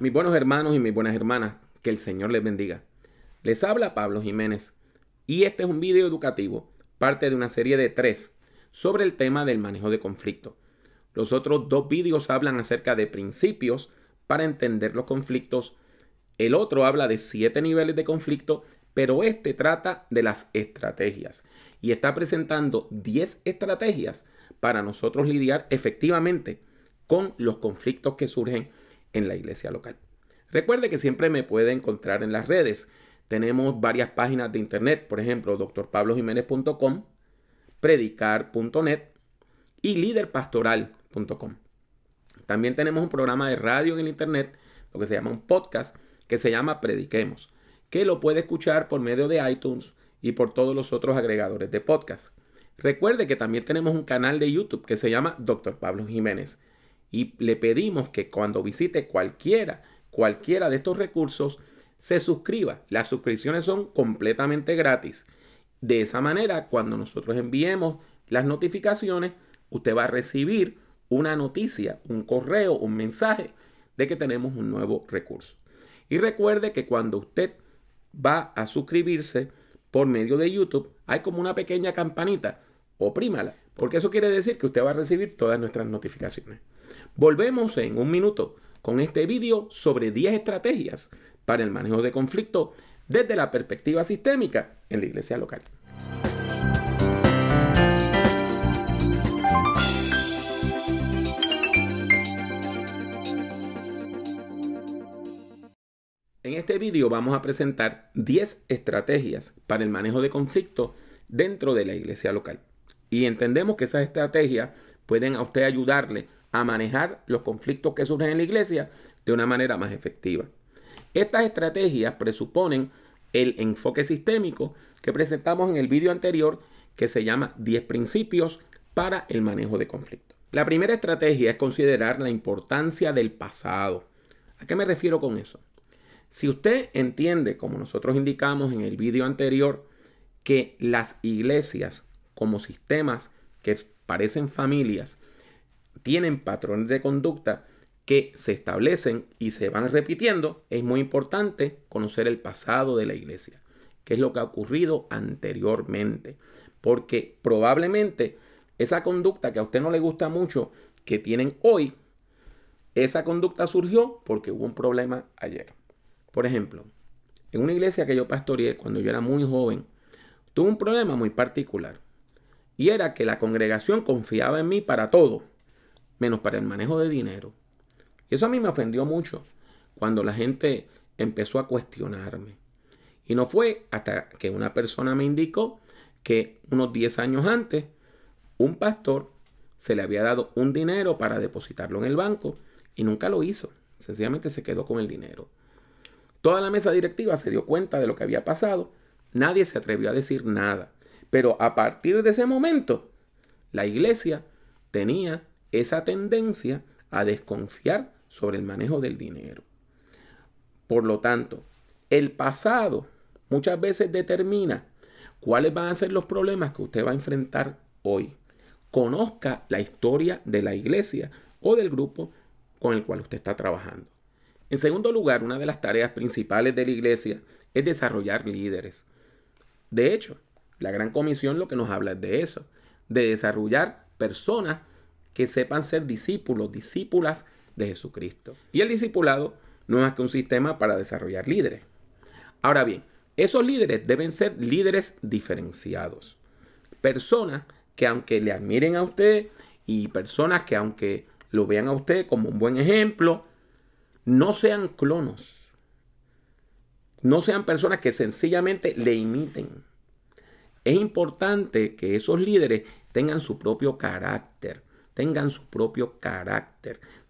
Mis buenos hermanos y mis buenas hermanas, que el Señor les bendiga. Les habla Pablo Jiménez y este es un video educativo, parte de una serie de 3 sobre el tema del manejo de conflicto. Los otros 2 videos hablan acerca de principios para entender los conflictos. El otro habla de 7 niveles de conflicto, pero este trata de las estrategias y está presentando 10 estrategias para nosotros lidiar efectivamente con los conflictos que surgen en la iglesia local. Recuerde que siempre me puede encontrar en las redes. Tenemos varias páginas de internet, por ejemplo, drpablojimenez.com, predicar.net y liderpastoral.com. También tenemos un programa de radio en el internet, lo que se llama un podcast, que se llama Prediquemos, que lo puede escuchar por medio de iTunes y por todos los otros agregadores de podcast. Recuerde que también tenemos un canal de YouTube que se llama Dr. Pablo Jiménez. Y le pedimos que cuando visite cualquiera de estos recursos, se suscriba. Las suscripciones son completamente gratis. De esa manera, cuando nosotros enviemos las notificaciones, usted va a recibir una noticia, un correo, un mensaje de que tenemos un nuevo recurso. Y recuerde que cuando usted va a suscribirse por medio de YouTube, hay como una pequeña campanita. Oprímala, porque eso quiere decir que usted va a recibir todas nuestras notificaciones. Volvemos en un minuto con este video sobre 10 estrategias para el manejo de conflicto desde la perspectiva sistémica en la iglesia local. En este video vamos a presentar 10 estrategias para el manejo de conflicto dentro de la iglesia local. Y entendemos que esas estrategias pueden a usted ayudarle a manejar los conflictos que surgen en la iglesia de una manera más efectiva. Estas estrategias presuponen el enfoque sistémico que presentamos en el video anterior, que se llama 10 principios para el manejo de conflictos. La primera estrategia es considerar la importancia del pasado. ¿A qué me refiero con eso? Si usted entiende, como nosotros indicamos en el video anterior, que las iglesias como sistemas que parecen familias, tienen patrones de conducta que se establecen y se van repitiendo, es muy importante conocer el pasado de la iglesia, qué es lo que ha ocurrido anteriormente, porque probablemente esa conducta que a usted no le gusta mucho, que tienen hoy, esa conducta surgió porque hubo un problema ayer. Por ejemplo, en una iglesia que yo pastoreé cuando yo era muy joven, tuve un problema muy particular. Y era que la congregación confiaba en mí para todo, menos para el manejo de dinero. Y eso a mí me ofendió mucho cuando la gente empezó a cuestionarme. Y no fue hasta que una persona me indicó que unos 10 años antes, un pastor se le había dado un dinero para depositarlo en el banco y nunca lo hizo. Sencillamente se quedó con el dinero. Toda la mesa directiva se dio cuenta de lo que había pasado. Nadie se atrevió a decir nada. Pero a partir de ese momento, la iglesia tenía esa tendencia a desconfiar sobre el manejo del dinero. Por lo tanto, el pasado muchas veces determina cuáles van a ser los problemas que usted va a enfrentar hoy. Conozca la historia de la iglesia o del grupo con el cual usted está trabajando. En segundo lugar, una de las tareas principales de la iglesia es desarrollar líderes. De hecho, la Gran Comisión lo que nos habla es de eso, de desarrollar personas que sepan ser discípulos, discípulas de Jesucristo. Y el discipulado no es más que un sistema para desarrollar líderes. Ahora bien, esos líderes deben ser líderes diferenciados. Personas que aunque le admiren a usted y personas que aunque lo vean a usted como un buen ejemplo, no sean clonos. No sean personas que sencillamente le imiten. Es importante que esos líderes tengan su propio carácter,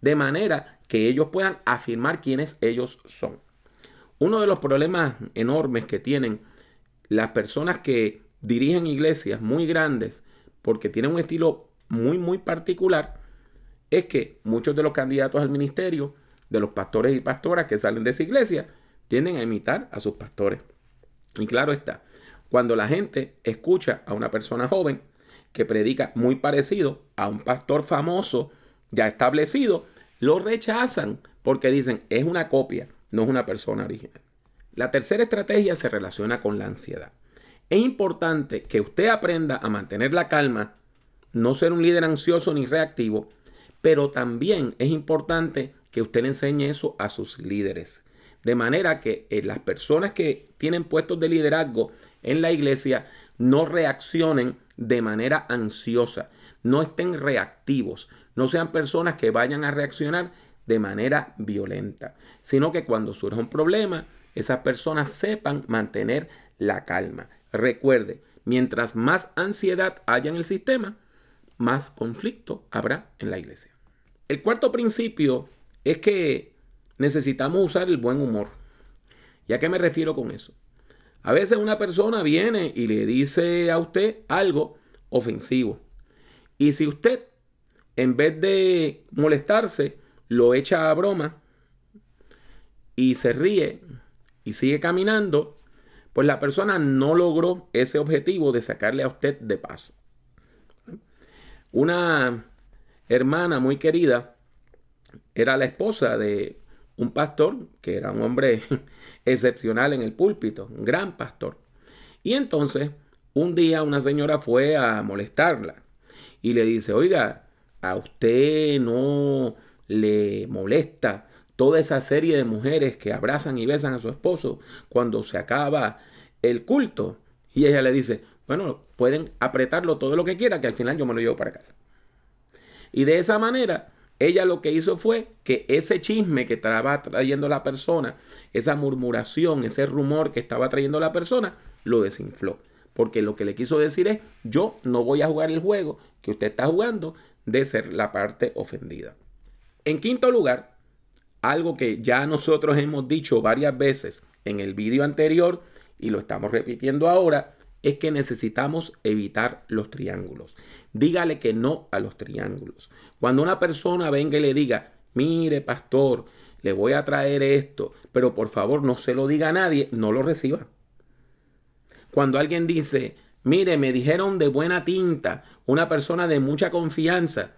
de manera que ellos puedan afirmar quiénes ellos son. Uno de los problemas enormes que tienen las personas que dirigen iglesias muy grandes, porque tienen un estilo muy particular, es que muchos de los candidatos al ministerio, de los pastores y pastoras que salen de esa iglesia, tienden a imitar a sus pastores. Y claro está, cuando la gente escucha a una persona joven que predica muy parecido a un pastor famoso ya establecido, lo rechazan porque dicen es una copia, no es una persona original. La tercera estrategia se relaciona con la ansiedad. Es importante que usted aprenda a mantener la calma, no ser un líder ansioso ni reactivo, pero también es importante que usted le enseñe eso a sus líderes. De manera que las personas que tienen puestos de liderazgo en la iglesia no reaccionen de manera ansiosa, no estén reactivos, no sean personas que vayan a reaccionar de manera violenta, sino que cuando surja un problema, esas personas sepan mantener la calma. Recuerde, mientras más ansiedad haya en el sistema, más conflicto habrá en la iglesia. El cuarto principio es que necesitamos usar el buen humor. ¿Y a qué me refiero con eso? A veces una persona viene y le dice a usted algo ofensivo. Y si usted, en vez de molestarse, lo echa a broma y se ríe y sigue caminando, pues la persona no logró ese objetivo de sacarle a usted de paso. Una hermana muy querida era la esposa de un pastor que era un hombre excepcional en el púlpito, un gran pastor. Y entonces un día una señora fue a molestarla y le dice, oiga, ¿a usted no le molesta toda esa serie de mujeres que abrazan y besan a su esposo cuando se acaba el culto? Y ella le dice, bueno, pueden apretarlo todo lo que quieran, que al final yo me lo llevo para casa. Y de esa manera, ella lo que hizo fue que ese chisme que estaba trayendo la persona, esa murmuración, ese rumor que estaba trayendo la persona, lo desinfló. Porque lo que le quiso decir es, yo no voy a jugar el juego que usted está jugando de ser la parte ofendida. En quinto lugar, algo que ya nosotros hemos dicho varias veces en el vídeo anterior y lo estamos repitiendo ahora, es que necesitamos evitar los triángulos. Dígale que no a los triángulos. Cuando una persona venga y le diga, mire pastor, le voy a traer esto, pero por favor no se lo diga a nadie, no lo reciba. Cuando alguien dice, mire, me dijeron de buena tinta, una persona de mucha confianza,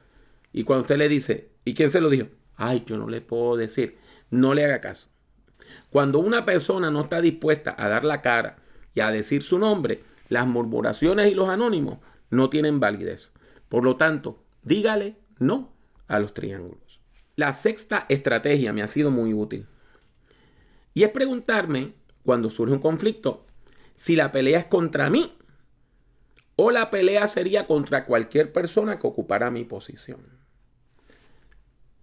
y cuando usted le dice, ¿y quién se lo dijo? Ay, yo no le puedo decir, no le haga caso. Cuando una persona no está dispuesta a dar la cara y a decir su nombre, las murmuraciones y los anónimos no tienen validez. Por lo tanto, dígale no a los triángulos. La sexta estrategia me ha sido muy útil. Y es preguntarme, cuando surge un conflicto, si la pelea es contra mí o la pelea sería contra cualquier persona que ocupara mi posición.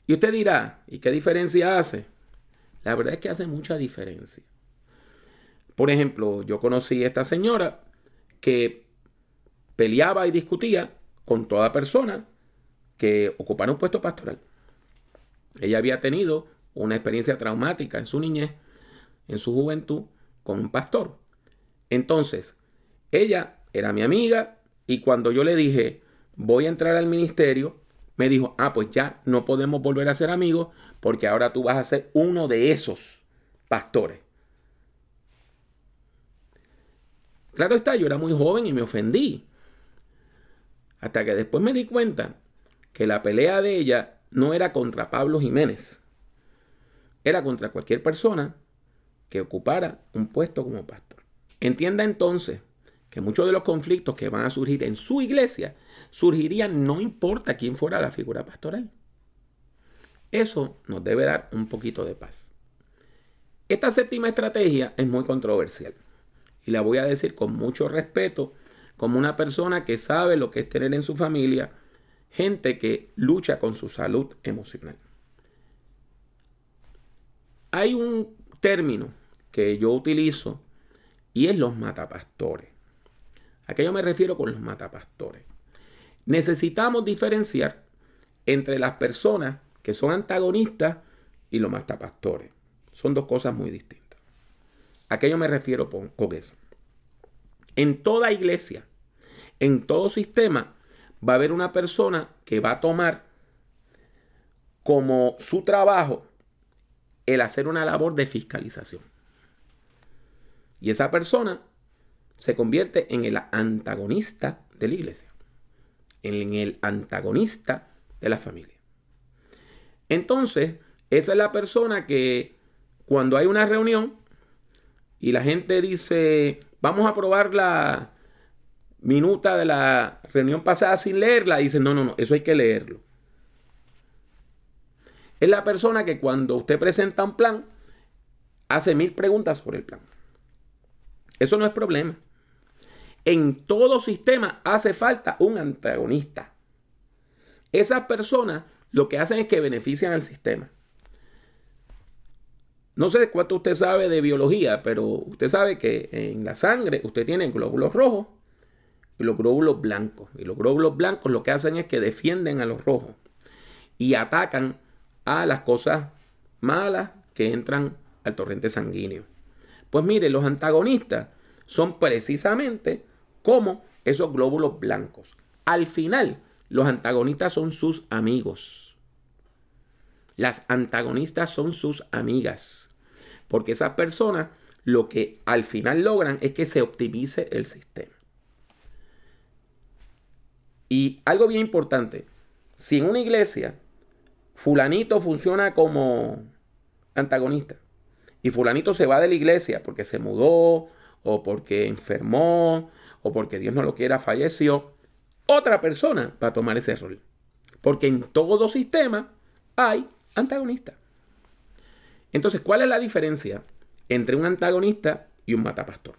Y usted dirá, ¿y qué diferencia hace? La verdad es que hace mucha diferencia. Por ejemplo, yo conocí a esta señora que peleaba y discutía con toda persona que ocupara un puesto pastoral. Ella había tenido una experiencia traumática en su niñez, en su juventud, con un pastor. Entonces, ella era mi amiga y cuando yo le dije, voy a entrar al ministerio, me dijo, pues ya no podemos volver a ser amigos porque ahora tú vas a ser uno de esos pastores. Claro está, yo era muy joven y me ofendí. Hasta que después me di cuenta que la pelea de ella no era contra Pablo Jiménez. Era contra cualquier persona que ocupara un puesto como pastor. Entienda entonces que muchos de los conflictos que van a surgir en su iglesia surgirían no importa quién fuera la figura pastoral. Eso nos debe dar un poquito de paz. Esta séptima estrategia es muy controversial. Y la voy a decir con mucho respeto, como una persona que sabe lo que es tener en su familia gente que lucha con su salud emocional. Hay un término que yo utilizo y es los matapastores. ¿A qué yo me refiero con los matapastores? Necesitamos diferenciar entre las personas que son antagonistas y los matapastores. Son dos cosas muy distintas. ¿A qué yo me refiero con eso? En toda iglesia, en todo sistema, va a haber una persona que va a tomar como su trabajo el hacer una labor de fiscalización. Y esa persona se convierte en el antagonista de la iglesia, en el antagonista de la familia. Entonces, Esa es la persona que cuando hay una reunión y la gente dice, vamos a probar la minuta de la reunión pasada sin leerla, dicen, no, eso hay que leerlo. Es la persona que cuando usted presenta un plan, hace 1000 preguntas sobre el plan. Eso no es problema. En todo sistema hace falta un antagonista. Esas personas lo que hacen es que benefician al sistema. No sé cuánto usted sabe de biología, pero usted sabe que en la sangre usted tiene glóbulos rojos y los glóbulos blancos. Y los glóbulos blancos lo que hacen es que defienden a los rojos y atacan a las cosas malas que entran al torrente sanguíneo. Pues mire, los antagonistas son precisamente como esos glóbulos blancos. Al final, los antagonistas son sus amigos. Las antagonistas son sus amigas. Porque esas personas lo que al final logran es que se optimice el sistema. Y algo bien importante. Si en una iglesia fulanito funciona como antagonista y fulanito se va de la iglesia porque se mudó, o porque enfermó, o porque Dios no lo quiera falleció, otra persona va a tomar ese rol. Porque en todo sistema hay antagonistas. Entonces, ¿cuál es la diferencia entre un antagonista y un matapastor?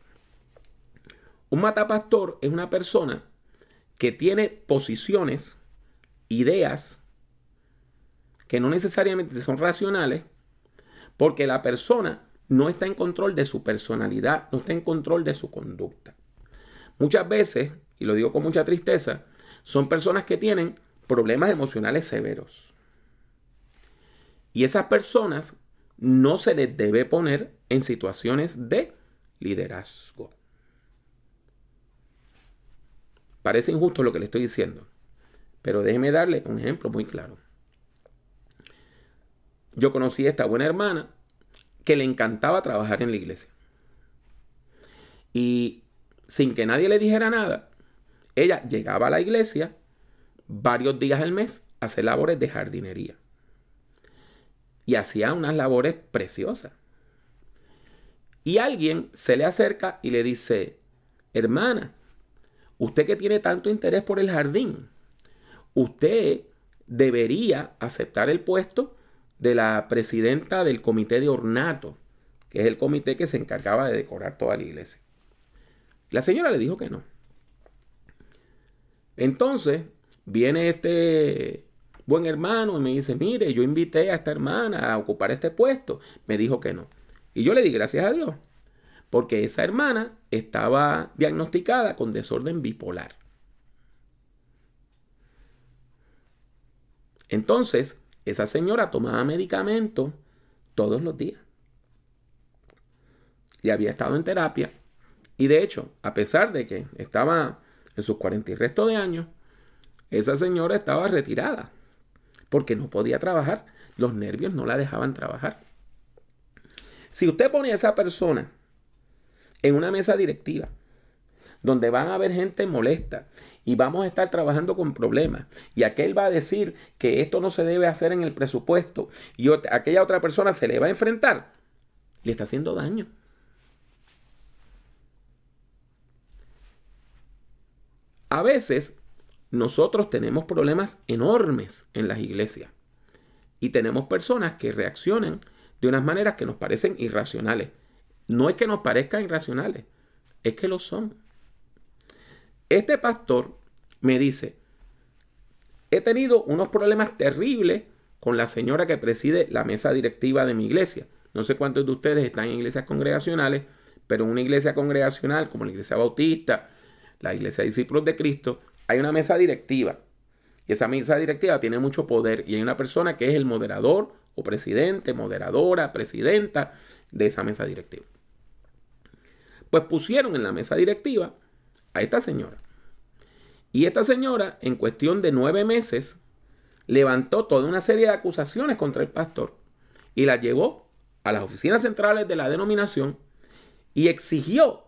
Un matapastor es una persona que tiene posiciones, ideas, que no necesariamente son racionales, porque la persona no está en control de su personalidad, no está en control de su conducta. Muchas veces, y lo digo con mucha tristeza, son personas que tienen problemas emocionales severos. Y esas personas no se les debe poner en situaciones de liderazgo. Parece injusto lo que le estoy diciendo, pero déjeme darle un ejemplo muy claro. Yo conocí a esta buena hermana que le encantaba trabajar en la iglesia. Y sin que nadie le dijera nada, ella llegaba a la iglesia varios días al mes a hacer labores de jardinería. Y hacía unas labores preciosas. Y alguien se le acerca y le dice, hermana, usted que tiene tanto interés por el jardín, usted debería aceptar el puesto de la presidenta del comité de ornato, que es el comité que se encargaba de decorar toda la iglesia. La señora le dijo que no. Entonces viene este buen hermano y me dice, mire, yo invité a esta hermana a ocupar este puesto. Me dijo que no. Y yo le di gracias a Dios, porque esa hermana estaba diagnosticada con desorden bipolar. Entonces, esa señora tomaba medicamentos todos los días. Y había estado en terapia. Y de hecho, a pesar de que estaba en sus 40 y resto de años, esa señora estaba retirada porque no podía trabajar. Los nervios no la dejaban trabajar. Si usted pone a esa persona en una mesa directiva, donde van a haber gente molesta, y vamos a estar trabajando con problemas, y aquel va a decir que esto no se debe hacer en el presupuesto, y aquella otra persona se le va a enfrentar, le está haciendo daño. A veces nosotros tenemos problemas enormes en las iglesias, y tenemos personas que reaccionan de unas maneras que nos parecen irracionales. No es que nos parezcan irracionales, es que lo son. Este pastor me dice, he tenido unos problemas terribles con la señora que preside la mesa directiva de mi iglesia. No sé cuántos de ustedes están en iglesias congregacionales, pero en una iglesia congregacional como la iglesia bautista, la iglesia de discípulos de Cristo, hay una mesa directiva. Y esa mesa directiva tiene mucho poder y hay una persona que es el moderador o presidente, moderadora, presidenta de esa mesa directiva. Pues pusieron en la mesa directiva a esta señora. Y esta señora, en cuestión de 9 meses, levantó toda una serie de acusaciones contra el pastor y la llevó a las oficinas centrales de la denominación y exigió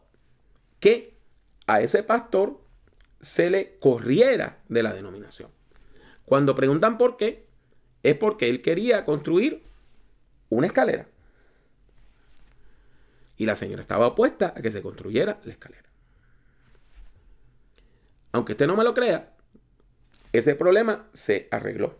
que a ese pastor se le corriera de la denominación. Cuando preguntan por qué, es porque él quería construir una escalera. Y la señora estaba opuesta a que se construyera la escalera. Aunque usted no me lo crea, ese problema se arregló.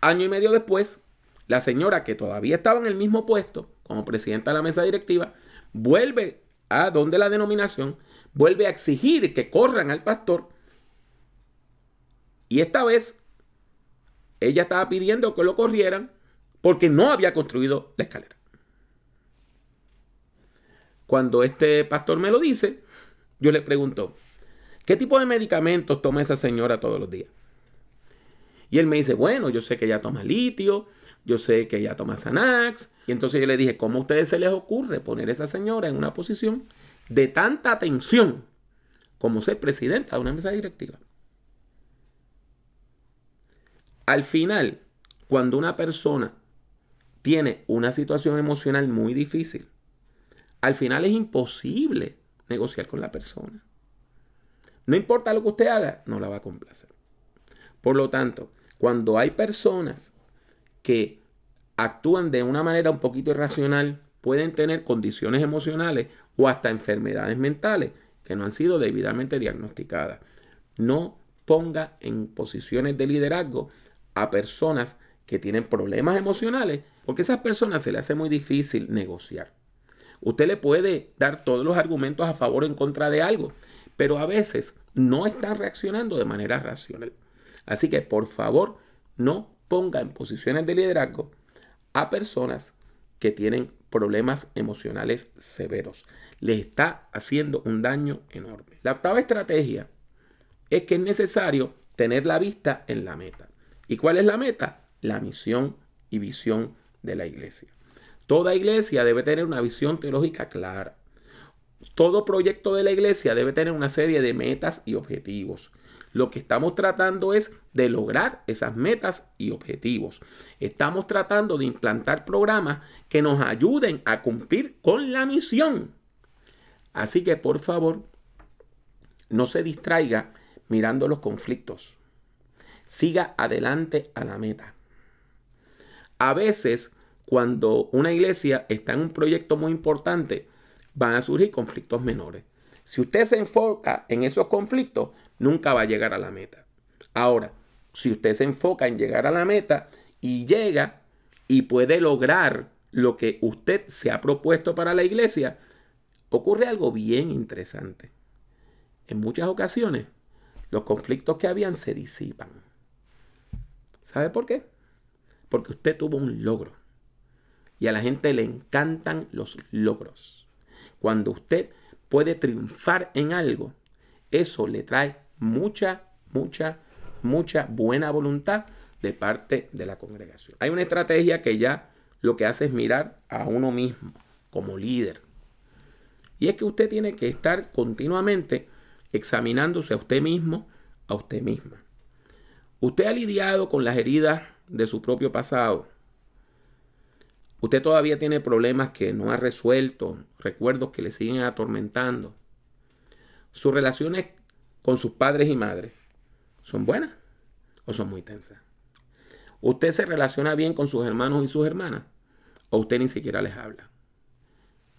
Año y medio después, la señora, que todavía estaba en el mismo puesto como presidenta de la mesa directiva, vuelve a donde la denominación, vuelve a exigir que corran al pastor. Y esta vez, ella estaba pidiendo que lo corrieran porque no había construido la escalera. Cuando este pastor me lo dice, yo le pregunto, ¿qué tipo de medicamentos toma esa señora todos los días? Y él me dice, bueno, yo sé que ella toma litio, yo sé que ella toma Xanax. Y entonces yo le dije, ¿cómo a ustedes se les ocurre poner a esa señora en una posición de tanta tensión como ser presidenta de una mesa directiva? Al final, cuando una persona tiene una situación emocional muy difícil, al final es imposible negociar con la persona. No importa lo que usted haga, no la va a complacer. Por lo tanto, cuando hay personas que actúan de una manera un poquito irracional, pueden tener condiciones emocionales o hasta enfermedades mentales que no han sido debidamente diagnosticadas. No ponga en posiciones de liderazgo a personas que tienen problemas emocionales, porque a esas personas se les hace muy difícil negociar. Usted le puede dar todos los argumentos a favor o en contra de algo, pero a veces no están reaccionando de manera racional. Así que, por favor, no ponga en posiciones de liderazgo a personas que tienen problemas emocionales severos. Les está haciendo un daño enorme. La octava estrategia es que es necesario tener la vista en la meta. ¿Y cuál es la meta? La misión y visión de la iglesia. Toda iglesia debe tener una visión teológica clara. Todo proyecto de la iglesia debe tener una serie de metas y objetivos. Lo que estamos tratando es de lograr esas metas y objetivos. Estamos tratando de implantar programas que nos ayuden a cumplir con la misión. Así que, por favor, no se distraiga mirando los conflictos. Siga adelante a la meta. A veces, cuando una iglesia está en un proyecto muy importante, van a surgir conflictos menores. Si usted se enfoca en esos conflictos, nunca va a llegar a la meta. Ahora, si usted se enfoca en llegar a la meta y llega y puede lograr lo que usted se ha propuesto para la iglesia, ocurre algo bien interesante. En muchas ocasiones, los conflictos que habían se disipan. ¿Sabe por qué? Porque usted tuvo un logro. Y a la gente le encantan los logros. Cuando usted puede triunfar en algo, eso le trae mucha buena voluntad de parte de la congregación. Hay una estrategia que ya lo que hace es mirar a uno mismo como líder. Y es que usted tiene que estar continuamente examinándose a usted mismo, a usted misma. Usted ha lidiado con las heridas de su propio pasado. Usted todavía tiene problemas que no ha resuelto, recuerdos que le siguen atormentando. Sus relaciones con sus padres y madres, ¿son buenas o son muy tensas? ¿Usted se relaciona bien con sus hermanos y sus hermanas o usted ni siquiera les habla?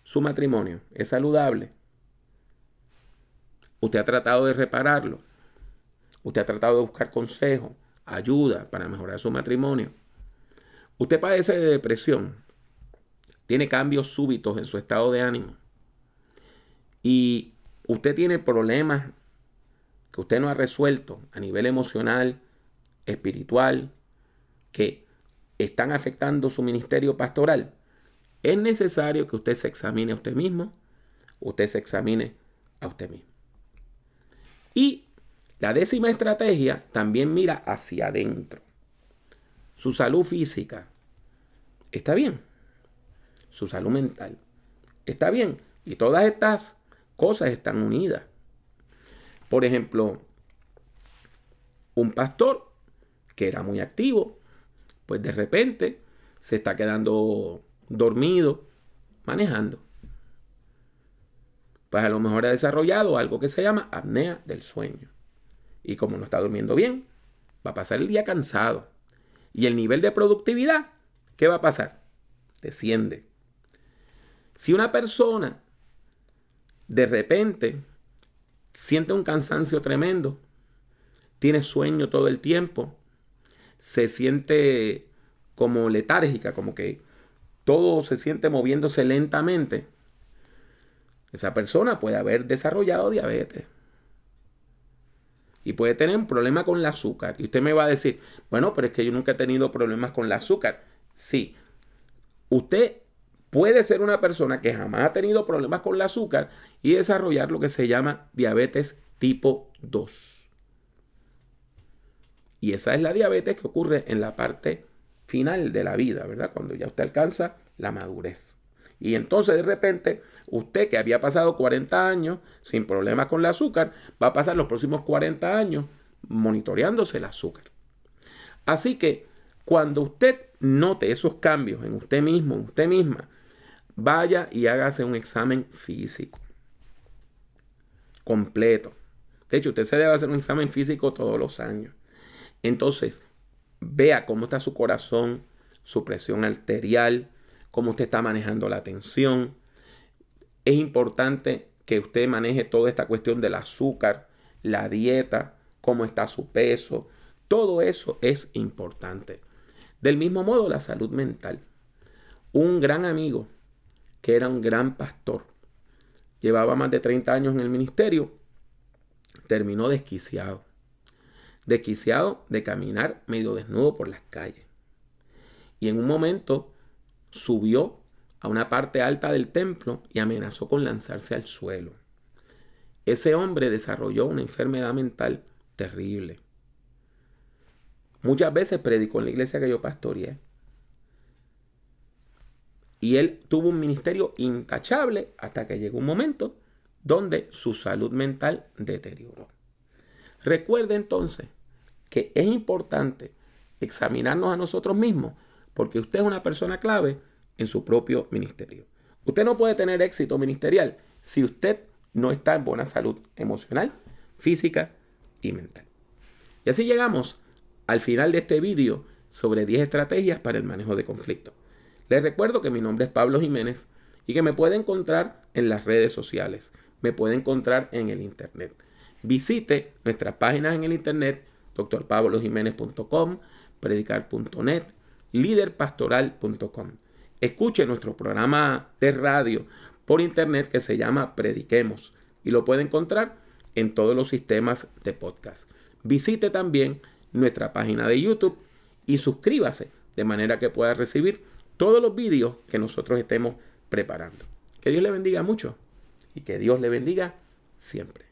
¿Su matrimonio es saludable? ¿Usted ha tratado de repararlo? ¿Usted ha tratado de buscar consejo, ayuda para mejorar su matrimonio? ¿Usted padece de depresión? ¿Tiene cambios súbitos en su estado de ánimo? ¿Y usted tiene problemas que usted no ha resuelto a nivel emocional, espiritual, que están afectando su ministerio pastoral? Es necesario que usted se examine a usted mismo, usted se examine a usted mismo. Y la décima estrategia también mira hacia adentro. Su salud física está bien. Su salud mental está bien. Y todas estas cosas están unidas. Por ejemplo, un pastor que era muy activo, pues de repente se está quedando dormido manejando. Pues a lo mejor ha desarrollado algo que se llama apnea del sueño. Y como no está durmiendo bien, va a pasar el día cansado. Y el nivel de productividad ¿qué va a pasar? Desciende. Si una persona de repente siente un cansancio tremendo, tiene sueño todo el tiempo, se siente como letárgica, como que todo se siente moviéndose lentamente, esa persona puede haber desarrollado diabetes y puede tener un problema con el azúcar. Y usted me va a decir, bueno, pero es que yo nunca he tenido problemas con el azúcar. Sí, usted puede ser una persona que jamás ha tenido problemas con el azúcar y desarrollar lo que se llama diabetes tipo 2. Y esa es la diabetes que ocurre en la parte final de la vida, ¿verdad? Cuando ya usted alcanza la madurez. Y entonces de repente usted que había pasado 40 años sin problemas con el azúcar, va a pasar los próximos 40 años monitoreándose el azúcar. Así que cuando usted note esos cambios en usted mismo, en usted misma, vaya y hágase un examen físico completo. De hecho, usted se debe hacer un examen físico todos los años. Entonces, vea cómo está su corazón, su presión arterial, cómo usted está manejando la tensión. Es importante que usted maneje toda esta cuestión del azúcar, la dieta, cómo está su peso. Todo eso es importante. Del mismo modo, la salud mental. Un gran amigo que era un gran pastor, llevaba más de 30 años en el ministerio, terminó desquiciado. Desquiciado de caminar medio desnudo por las calles. Y en un momento subió a una parte alta del templo y amenazó con lanzarse al suelo. Ese hombre desarrolló una enfermedad mental terrible. Muchas veces predicó en la iglesia que yo pastoreé. Y él tuvo un ministerio intachable hasta que llegó un momento donde su salud mental deterioró. Recuerde entonces que es importante examinarnos a nosotros mismos porque usted es una persona clave en su propio ministerio. Usted no puede tener éxito ministerial si usted no está en buena salud emocional, física y mental. Y así llegamos al final de este vídeo sobre 10 estrategias para el manejo de conflictos. Les recuerdo que mi nombre es Pablo Jiménez y que me puede encontrar en las redes sociales. Me puede encontrar en el internet. Visite nuestras páginas en el internet, drpablojimenez.com, predicar.net, liderpastoral.com. Escuche nuestro programa de radio por internet que se llama Prediquemos y lo puede encontrar en todos los sistemas de podcast. Visite también nuestra página de YouTube y suscríbase de manera que pueda recibir todos los vídeos que nosotros estemos preparando. Que Dios le bendiga mucho y que Dios le bendiga siempre.